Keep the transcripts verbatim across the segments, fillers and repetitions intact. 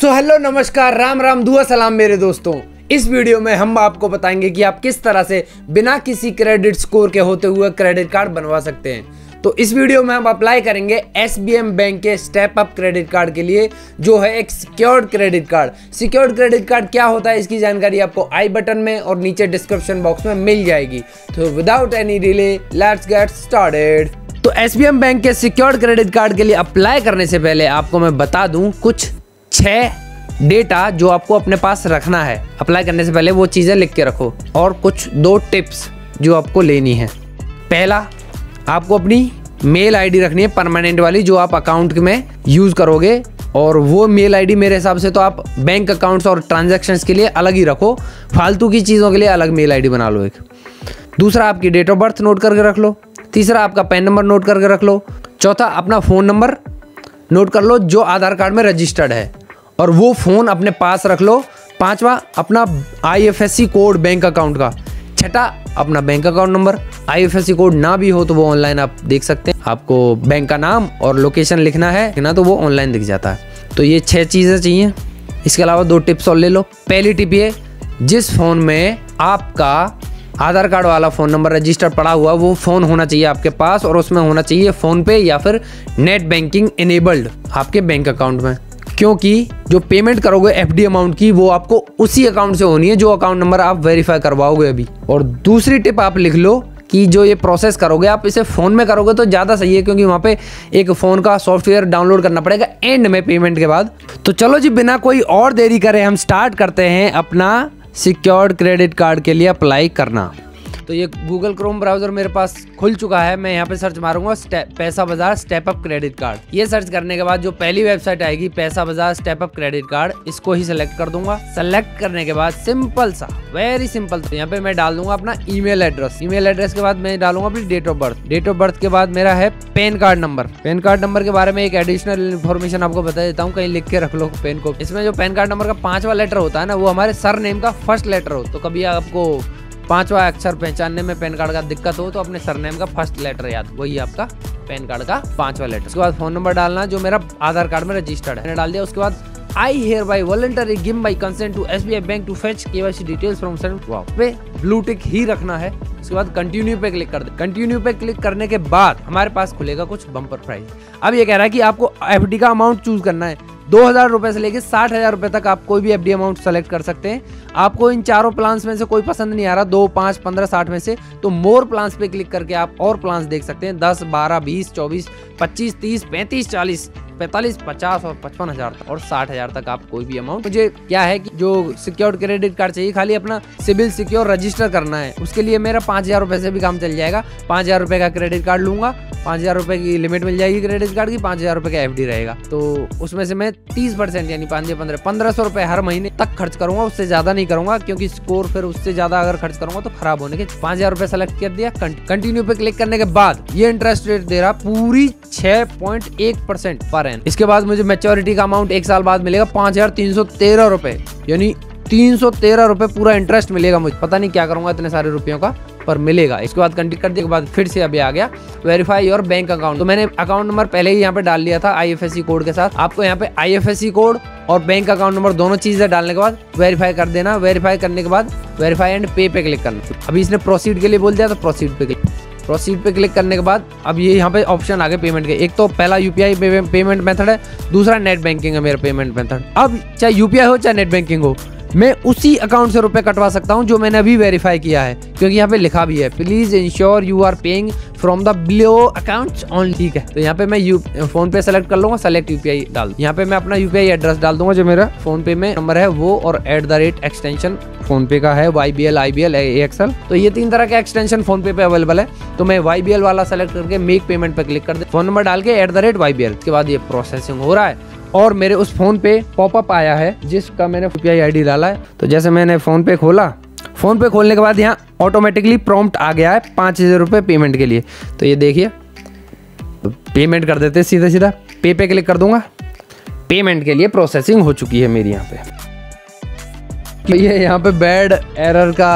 सो so, hello नमस्कार राम राम दुआ सलाम मेरे दोस्तों। इस वीडियो में हम आपको बताएंगे कि आप किस तरह से बिना किसी क्रेडिट स्कोर के होते हुए क्रेडिट कार्ड बनवा सकते हैं। तो इस वीडियो में हम अप्लाई करेंगे एस बी एम बैंक के स्टेप अप क्रेडिट कार्ड के लिए, जो है एक secured credit card. Secured credit card क्या होता है इसकी जानकारी आपको आई बटन में और नीचे डिस्क्रिप्शन बॉक्स में मिल जाएगी। तो without any delay let's get started. तो एस बी एम बैंक के सिक्योर्ड क्रेडिट कार्ड के लिए अप्लाई करने से पहले आपको मैं बता दूं कुछ छह डेटा जो आपको अपने पास रखना है। अप्लाई करने से पहले वो चीज़ें लिख के रखो और कुछ दो टिप्स जो आपको लेनी है। पहला, आपको अपनी मेल आईडी रखनी है परमानेंट वाली, जो आप अकाउंट में यूज़ करोगे, और वो मेल आईडी मेरे हिसाब से तो आप बैंक अकाउंट्स और ट्रांजैक्शंस के लिए अलग ही रखो, फालतू की चीज़ों के लिए अलग मेल आईडी बना लो एक। दूसरा, आपकी डेट ऑफ बर्थ नोट करके रख लो। तीसरा, आपका पैन नंबर नोट करके रख लो। चौथा, अपना फ़ोन नंबर नोट कर लो जो आधार कार्ड में रजिस्टर्ड है, और वो फ़ोन अपने पास रख लो। पांचवा, अपना I F S C code bank account का। छठा, अपना bank account number. I F S C code ना भी हो तो वो ऑनलाइन आप देख सकते हैं, आपको बैंक का नाम और लोकेशन लिखना है ना तो वो ऑनलाइन दिख जाता है। तो ये छह चीज़ें चाहिए। इसके अलावा दो टिप्स और ले लो। पहली टिप ये, जिस फ़ोन में आपका आधार कार्ड वाला फ़ोन नंबर रजिस्टर पड़ा हुआ वो फ़ोन होना चाहिए आपके पास, और उसमें होना चाहिए फ़ोनपे या फिर नेट बैंकिंग इनेबल्ड आपके बैंक अकाउंट में, क्योंकि जो पेमेंट करोगे एफ डी अमाउंट की वो आपको उसी अकाउंट से होनी है जो अकाउंट नंबर आप वेरीफाई करवाओगे अभी। और दूसरी टिप आप लिख लो कि जो ये प्रोसेस करोगे आप इसे फ़ोन में करोगे तो ज़्यादा सही है, क्योंकि वहाँ पे एक फ़ोन का सॉफ्टवेयर डाउनलोड करना पड़ेगा एंड में पेमेंट के बाद। तो चलो जी, बिना कोई और देरी करे हम स्टार्ट करते हैं अपना सिक्योर्ड क्रेडिट कार्ड के लिए अप्लाई करना। तो ये गूगल क्रोम ब्राउज़र मेरे पास खुल चुका है। मैं यहाँ पे सर्च मारूंगा Paisabazaar step up credit card. ये सर्च करने के बाद जो पहली वेबसाइट आएगी पैसा बाज़ार स्टेप अप क्रेडिट कार्ड, इसको ही सिलेक्ट कर दूंगा। सिलेक्ट करने के बाद सिंपल सा, वेरी सिंपल, यहाँ पे मैं डाल दूंगा अपना ईमेल एड्रेस। ईमेल एड्रेस के बाद मैं डालूंगा अपनी date of birth. Date of birth के बाद मेरा है PAN card number. PAN card number के बारे में एक एडिशनल इन्फॉर्मेशन आपको बता देता हूँ, कहीं लिख के रख लो पैन को। इसमें जो पैन कार्ड नंबर का पांचवा लेटर होता है ना, वो हमारे सर नेम का फर्स्ट लेटर हो। तो कभी आपको पांचवा अक्षर पहचानने में पैन कार्ड का दिक्कत हो तो अपने सरनेम का फर्स्ट लेटर याद, वही आपका पैन कार्ड का पांचवा लेटर। उसके बाद फोन नंबर डालना जो मेरा आधार कार्ड में रजिस्टर्ड है, मैंने डाल दिया। उसके बाद I hereby voluntarily give my consent to S B I Bank to fetch K Y C details from सेंट वाओ पे ब्लू टिक ही रखना है। उसके बाद कंटिन्यू पे क्लिक कर दे। कंटिन्यू पे क्लिक करने के बाद हमारे पास खुलेगा कुछ बम्पर प्राइस। अब ये कह रहा है कि आपको एफ डी का अमाउंट चूज करना है। दो हज़ार रुपये से लेकर साठ हज़ार रुपये तक आप कोई भी एफ डी अमाउंट सेलेक्ट कर सकते हैं। आपको इन चारों प्लान्स में से कोई पसंद नहीं आ रहा, दो, पाँच, पंद्रह, साठ में से, तो मोर प्लान्स पे क्लिक करके आप और प्लान्स देख सकते हैं। दस, बारह, बीस, चौबीस, पच्चीस, तीस, पैंतीस, चालीस, पैंतालीस, पचास और पचपन हज़ार तक और साठ हज़ार तक आप कोई भी अमाउंट। मुझे क्या है कि जो सिक्योर्ड क्रेडिट कार्ड चाहिए खाली अपना सिबिल सिक्योर रजिस्टर करना है, उसके लिए मेरा पाँच हज़ार रुपये से भी काम चल जाएगा। पाँच हज़ार रुपये का क्रेडिट कार्ड लूँगा, पाँच हज़ार रुपये की लिमिट मिल जाएगी क्रेडिट कार्ड की, पाँच हज़ार रुपये का एफ डी रहेगा, तो उसमें से मैं तीस परसेंट यानी पाँच हज़ार पंद्रह पंद्रह सौ रुपये हर महीने तक खर्च करूँगा, उससे ज़्यादा नहीं करूँगा, क्योंकि स्कोर फिर उससे ज़्यादा अगर खर्च करूँगा तो खराब होने के। पाँच हज़ार रुपये सेलेक्ट कर दिया। कंटिन्यू पे क्लिक करने के बाद ये इंटरेस्ट रेट दे रहा पूरी छः पॉइंट एक परसेंट पर। इसके बाद मुझे मैच्योरिटी का अमाउंट एक साल बाद मिलेगा पाँच हज़ार तीन सौ तेरह रुपये, यानी तीन सौ तेरह रुपये पूरा इंटरेस्ट मिलेगा मुझे। पता नहीं क्या करूँगा इतने सारे रुपयों का, पर मिलेगा। इसके बाद कंटिन्यू करने के बाद फिर से अभी आ गया वेरीफाई योर बैंक अकाउंट। तो मैंने अकाउंट नंबर पहले ही यहाँ पे डाल लिया था I F S C code के साथ। आपको यहाँ पे I F S C code और बैंक अकाउंट नंबर दोनों चीज़ें डालने के बाद वेरीफाई कर देना। वेरीफाई करने के बाद वेरीफाई एंड पे पे क्लिक करना। अभी इसने प्रोसीड के लिए बोल दिया तो प्रोसीड पे क्लिक प्रोसीड पे क्लिक करने के बाद अब ये यहाँ पे ऑप्शन आ गए पेमेंट के। एक तो पहला यूपीआई पेमेंट मेथड है, दूसरा नेट बैंकिंग है मेरा पेमेंट मेथड। अब चाहे यूपीआई हो चाहे नेट बैंकिंग हो, मैं उसी अकाउंट से रुपए कटवा सकता हूँ जो मैंने अभी वेरीफाई किया है, क्योंकि यहाँ पे लिखा भी है please ensure you are paying from the below account on. ठीक है, तो यहाँ पे मैं यू फोन पे सेलेक्ट कर लूंगा, सेलेक्ट यूपीआई डाल। यहाँ पे मैं अपना यूपीआई एड्रेस डाल दूंगा जो मेरा फोन पे में नंबर है वो, और at the rate extension PhonePe का है Y B L, I B L, X L. तो ये तीन तरह के एक्सटेंशन फोन पे पे अवेलेबल है। तो मैं वाई बी एल वाला सेलेक्ट करके मेक पेमेंट पे क्लिक कर दे, फोन नंबर डाल के at the rate Y B L के बाद ये प्रोसेसिंग हो रहा है और मेरे उस फ़ोन पे पॉपअप आया है जिसका मैंने यूपीआई आईडी डाला है। तो जैसे मैंने फ़ोन पे खोला, फ़ोन पे खोलने के बाद यहाँ ऑटोमेटिकली प्रॉम्प्ट आ गया है पाँच हज़ार रुपये पेमेंट के लिए। तो ये देखिए, पेमेंट कर देते सीधा सीधा पे पे क्लिक कर दूंगा। पेमेंट के लिए प्रोसेसिंग हो चुकी है मेरी यहाँ पे। भैया यहाँ पे बैड एरर का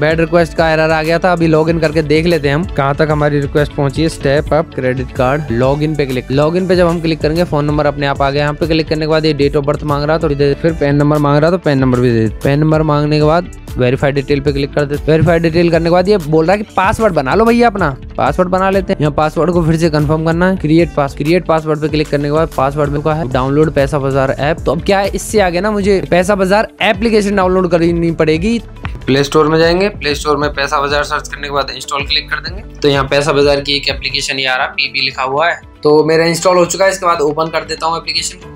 बैड रिक्वेस्ट का एरर आ गया था। अभी लॉग इन करके देख लेते हैं हम कहाँ तक हमारी रिक्वेस्ट पहुंची है। Step up credit card log in पे क्लिक। लॉग इन पे जब हम क्लिक करेंगे फोन नंबर अपने आप आ गया। यहाँ पे क्लिक करने के बाद ये डेट ऑफ बर्थ मांग रहा, तो फिर पैन नंबर मांग रहा, तो पैन नंबर भी दे। पैन नंबर मांगने के बाद वेरीफाइड डिटेल पे क्लिक करते। वेरीफाइड डिटेल करने के बाद ये बोल रहा है कि पासवर्ड बना लो भैया अपना। पासवर्ड बना लेते हैं। यहाँ पासवर्ड को फिर से कंफर्म करना है। क्रिएट पास क्रिएट पासवर्ड पे क्लिक करने के बाद पासवर्ड में कहा है डाउनलोड पैसा बाजार ऐप। तो अब क्या है, इससे आगे ना मुझे पैसा बाजार एप्लीकेशन डाउनलोड करनी पड़ेगी। प्ले स्टोर में जाएंगे, प्ले स्टोर में पैसा बाजार सर्च करने के बाद इंस्टॉल क्लिक कर देंगे। तो यहाँ पैसा बाजार की एक एप्लीकेशन ये आ रहा पीबी लिखा हुआ है, तो मेरा इंस्टॉल हो चुका है। इसके बाद ओपन कर देता हूँ एप्लीकेशन।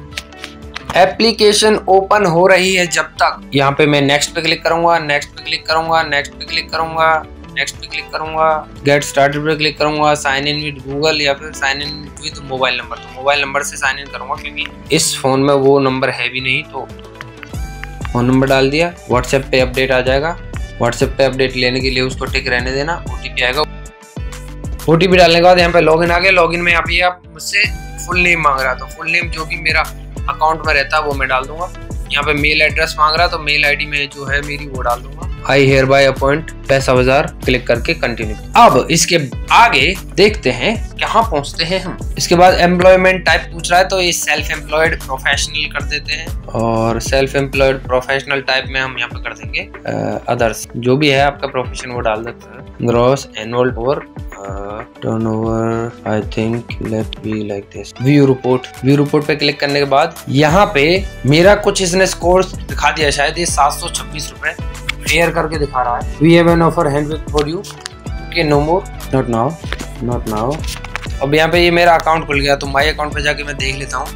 एप्लीकेशन ओपन हो रही है जब तक यहाँ पे मैं नेक्स्ट पे क्लिक करूंगा, नेक्स्ट पे क्लिक करूंगा, नेक्स्ट पे क्लिक करूंगा, नेक्स्ट पे क्लिक करूंगा, गेट स्टार्टेड पे क्लिक करूंगा, साइन इन विद गूगल या फिर sign in with mobile number. तो मोबाइल नंबर से साइन इन करूंगा क्योंकि इस फोन में वो नंबर है भी नहीं। तो फोन नंबर डाल दिया। व्हाट्सएप पे अपडेट आ जाएगा। व्हाट्सएप पे अपडेट लेने के लिए उसको टिक रहने देना। ओटीपी आएगा। ओटीपी डालने के बाद यहाँ पे लॉग इन आ गया। लॉग इन में यहाँ पे आप मुझसे फुल नेम मांग रहा, तो फुल नेम जो कि मेरा अकाउंट में रहता है वो मैं डाल दूंगा। यहाँ पे मेल एड्रेस मांग रहा, तो मेल आईडी में जो है मेरी वो डाल दूंगा। आई हेयर बाय अपॉइंट पैसा बाजार क्लिक करके कंटिन्यू। अब इसके आगे देखते हैं कहाँ पहुँचते हैं हम। इसके बाद एम्प्लॉयमेंट टाइप पूछ रहा है, तो ये सेल्फ एम्प्लॉयड प्रोफेशनल कर देते हैं। और सेल्फ एम्प्लॉयड प्रोफेशनल टाइप में हम यहाँ पे कर देंगे अदर्स। जो भी है आपका प्रोफेशन वो डाल देते हैं। ग्रॉस एनुअल और turnover I think let be like this. View report view report पे क्लिक करने के बाद यहाँ पे मेरा कुछ इसने स्कोर दिखा दिया, शायद ये सात सौ छब्बीस रुपए शेयर करके दिखा रहा है। We have an offer handbag for you के no more not now not now. अब यहाँ पे ये मेरा अकाउंट खुल गया, तो माई अकाउंट पे जाके मैं देख लेता हूँ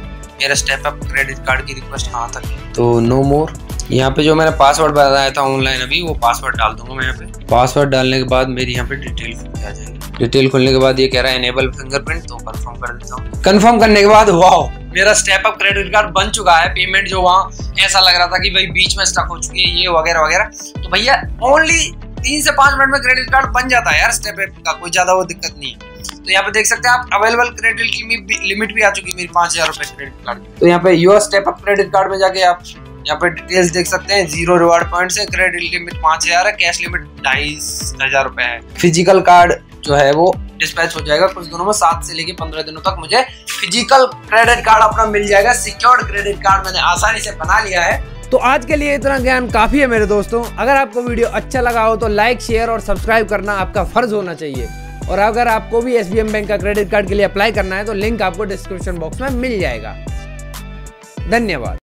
मेरा स्टेप अप क्रेडिट कार्ड की रिक्वेस्ट कहाँ तक है। तो नो मोर यहाँ पे जो मैंने पासवर्ड बताया था ऑनलाइन अभी, वो पासवर्ड डाल दूंगा मैं यहाँ पे। पासवर्ड डालने के बाद मेरी यहाँ पे डिटेल खुल आ जाएगी। डिटेल खुलने के बाद ये कह रहा है एनेबल फिंगरप्रिंट, तो कंफर्म कर देता हूँ। कंफर्म करने के बाद वाओ मेरा स्टेप अप क्रेडिट कार्ड बन चुका है। पेमेंट जो वहाँ ऐसा लग रहा था कि भाई बीच में स्टक हो चुकी है ये वगैरह वगैरह, तो भैया ओनली तीन से पाँच मिनट में क्रेडिट कार्ड बन जाता है यार स्टेप अप का, कोई ज्यादा वो दिक्कत नहीं है। तो यहाँ पे देख सकते हैं आप अवेलेबल क्रेडिट की लिमिट भी आ चुकी है मेरी पाँच हजार रुपए क्रेडिट कार्ड। तो यहाँ पे your step up credit card में जाके आप यहाँ पे डिटेल्स देख सकते हैं। जीरो रिवार्ड पॉइंट्स है, क्रेडिट लिमिट पाँच हजार है, कैश लिमिट ढाई हजार रुपए है। फिजिकल कार्ड जो है वो डिस्पैच हो जाएगा कुछ दिनों में, सात से लेके पंद्रह दिनों तक मुझे फिजिकल क्रेडिट कार्ड अपना मिल जाएगा। सिक्योर्ड क्रेडिट कार्ड मैंने आसानी से बना लिया है। तो आज के लिए इतना ज्ञान काफी है मेरे दोस्तों। अगर आपको वीडियो अच्छा लगा हो तो लाइक शेयर और सब्सक्राइब करना आपका फर्ज होना चाहिए। और अगर आपको भी एसबीएम बैंक का क्रेडिट कार्ड के लिए अप्लाई करना है तो लिंक आपको डिस्क्रिप्शन बॉक्स में मिल जाएगा। धन्यवाद।